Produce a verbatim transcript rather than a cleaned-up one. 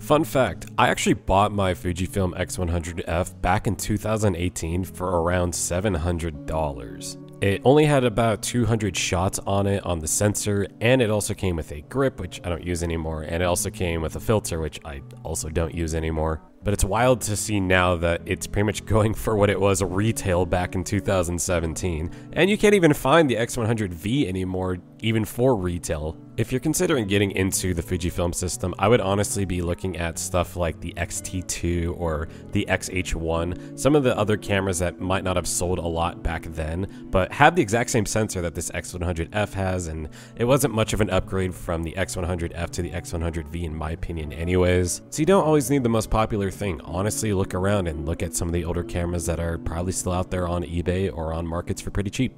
Fun fact, I actually bought my Fujifilm X one hundred F back in two thousand eighteen for around seven hundred dollars. It only had about two hundred shots on it on the sensor, and it also came with a grip, which I don't use anymore, and it also came with a filter, which I also don't use anymore. But it's wild to see now that it's pretty much going for what it was retail back in two thousand seventeen, and you can't even find the X one hundred V anymore, even for retail. If you're considering getting into the Fujifilm system, I would honestly be looking at stuff like the X T two or the X H one, some of the other cameras that might not have sold a lot back then, but have the exact same sensor that this X one hundred F has, and it wasn't much of an upgrade from the X one hundred F to the X one hundred V in my opinion anyways. So you don't always need the most popular thing. Honestly, look around and look at some of the older cameras that are probably still out there on eBay or on markets for pretty cheap.